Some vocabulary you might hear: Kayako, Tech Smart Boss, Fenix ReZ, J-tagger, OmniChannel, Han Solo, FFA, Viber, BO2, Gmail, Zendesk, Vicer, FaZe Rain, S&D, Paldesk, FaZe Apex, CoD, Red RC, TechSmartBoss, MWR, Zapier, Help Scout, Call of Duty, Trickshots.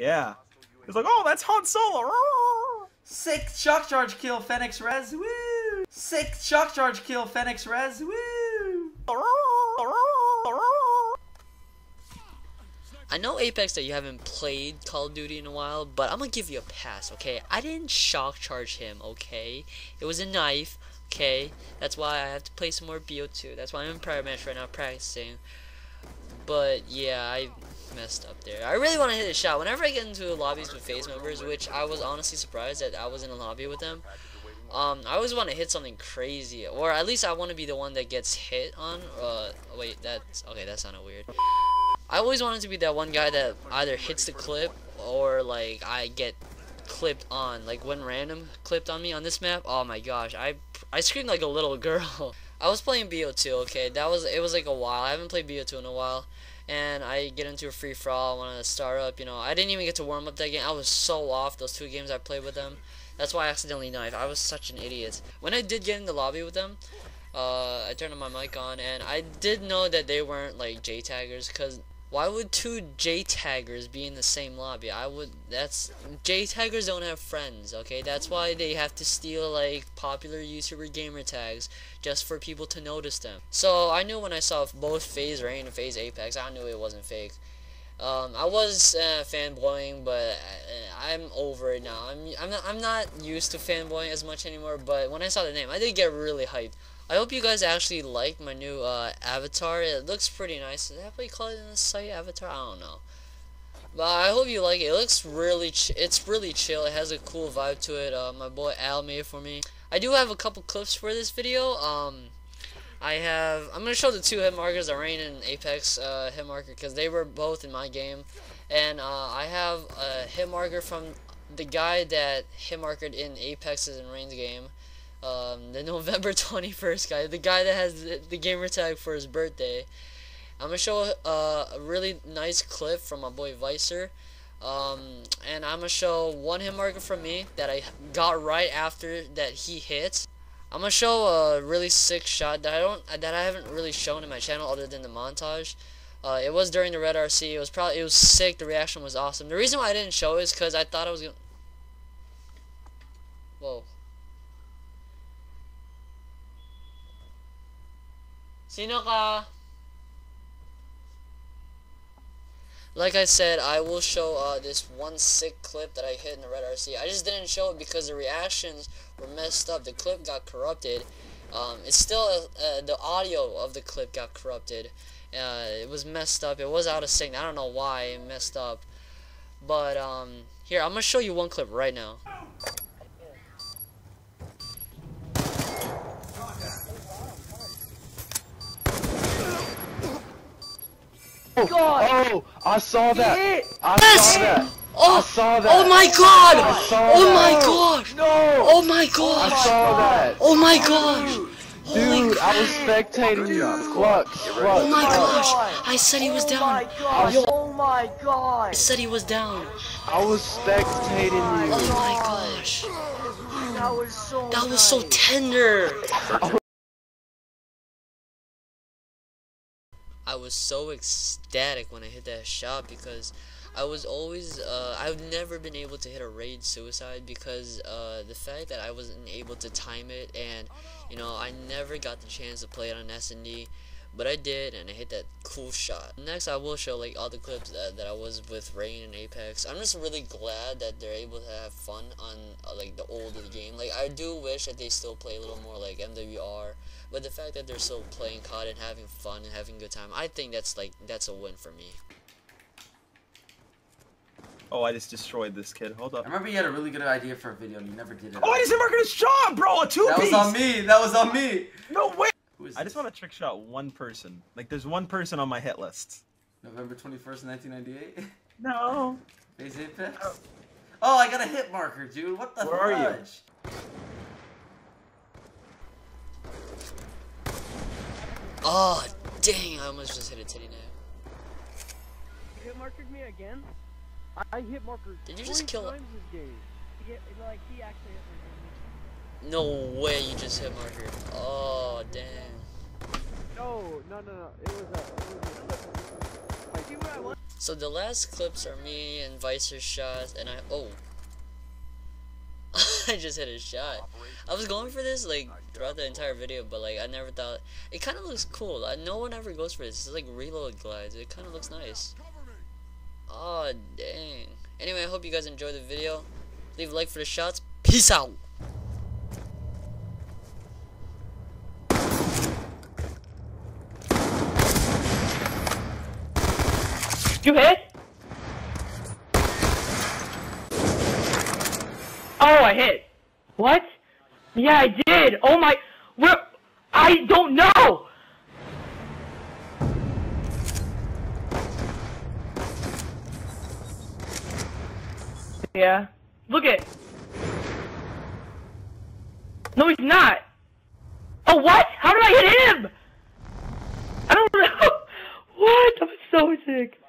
Yeah. It's like, oh, that's Han Solo. Sick shock charge kill, Fenix ReZ. Woo! Sick shock charge kill, Fenix ReZ. Woo! I know, Apex, that you haven't played Call of Duty in a while, but I'm gonna give you a pass, okay? I didn't shock charge him, okay? It was a knife, okay? That's why I have to play some more BO2. That's why I'm in prior match right now, practicing. But yeah, I messed up there. I really want to hit a shot. Whenever I get into lobbies with FaZe members, which I was honestly surprised that I was in a lobby with them, I always want to hit something crazy, or at least I want to be the one that gets hit on. Wait, that's okay. That sounded weird. I always wanted to be that one guy that either hits the clip or like I get clipped on. Like when random clipped on me on this map. Oh my gosh, I screamed like a little girl. I was playing BO2, okay? It was like a while. I haven't played BO2 in a while. And I get into a free for all, I want to start up, you know. I didn't even get to warm up that game. I was so off those two games I played with them. That's why I accidentally knifed. I was such an idiot. When I did get in the lobby with them, I turned my mic on and I did know that they weren't like J-taggers, cuz why would two J-taggers be in the same lobby? J-taggers don't have friends, okay? That's why they have to steal, like, popular YouTuber gamer tags just for people to notice them. So, I knew when I saw both FaZe Rain and FaZe Apex, I knew it wasn't fake. I was fanboying, but I'm over it now. I'm not used to fanboying as much anymore, but when I saw the name, I did get really hyped. I hope you guys actually like my new avatar. It looks pretty nice. Is that what you call it in the site? Avatar? I don't know. But I hope you like it. It looks really it's really chill. It has a cool vibe to it. My boy Al made it for me. I do have a couple clips for this video. I'm gonna show the two hit markers, the Rain and Apex hit marker, because they were both in my game. And I have a hit marker from the guy that hit markered in Apex's and Rain's game. The November 21st guy, the guy that has the gamer tag for his birthday. I'm gonna show a really nice clip from my boy Vicer, and I'm gonna show one hit marker from me that I got right after that he hits. I'm gonna show a really sick shot that I haven't really shown in my channel other than the montage. It was during the Red RC. It was sick. The reaction was awesome. The reason why I didn't show is because I thought I was gonna. Whoa. Sino ka? Like I said, I will show this one sick clip that I hit in the Red RC. I just didn't show it because the reactions were messed up. The clip got corrupted. It's still the audio of the clip got corrupted. It was messed up. It was out of sync. I don't know why it messed up. But here, I'm gonna show you one clip right now. God. Oh, I saw that. Yes. I saw that. Oh my god. Oh my gosh. No. Oh my god. I saw that. Oh my gosh. Dude, I was spectating you. Oh my gosh. I said he was down. Oh my god. I said he was down. I was spectating you. Oh my gosh. That was so tender. I was so ecstatic when I hit that shot because I was always, I've never been able to hit a raid suicide because the fact that I wasn't able to time it, and you know, I never got the chance to play it on S&D, but I did, and I hit that cool shot. Next, I will show like all the clips that I was with Rain and Apex. I'm just really glad that they're able to have fun on like the old of the game. Like, I do wish that they still play a little more like MWR. But the fact that they're still playing CoD and having fun and having a good time, I think that's a win for me. Oh, I just destroyed this kid. Hold up. I remember you had a really good idea for a video and you never did it. Oh, I just marked his shot, bro! A two-piece! That was on me! That was on me! No way! I just want to trick shot one person. Like, there's one person on my hit list. November 21st, 1998? No. FaZe Apex? Oh, I got a hit marker, dude. What the Where fudge? Are you? Oh, dang, I almost just hit a titty now. You hit markered me again? I hit markered. Did you just kill him? Like, he actually hit me. No way you just hit markered. Oh, damn. No, no, no, no. It was a. Like, you know what I want? So the last clips are me and Vicer's shots, and I just hit a shot. I was going for this like throughout the entire video, but like I never thought it kind of looks cool. No one ever goes for this. It's like reload glides. It kind of looks nice. Oh dang. Anyway, I hope you guys enjoyed the video. Leave a like for the shots. Peace out. You hit? Oh, I hit. What? Yeah, I did. Oh my. Where? I don't know. Yeah. Look at. No, he's not. Oh, what? How did I hit him? I don't know. What? I'm so sick.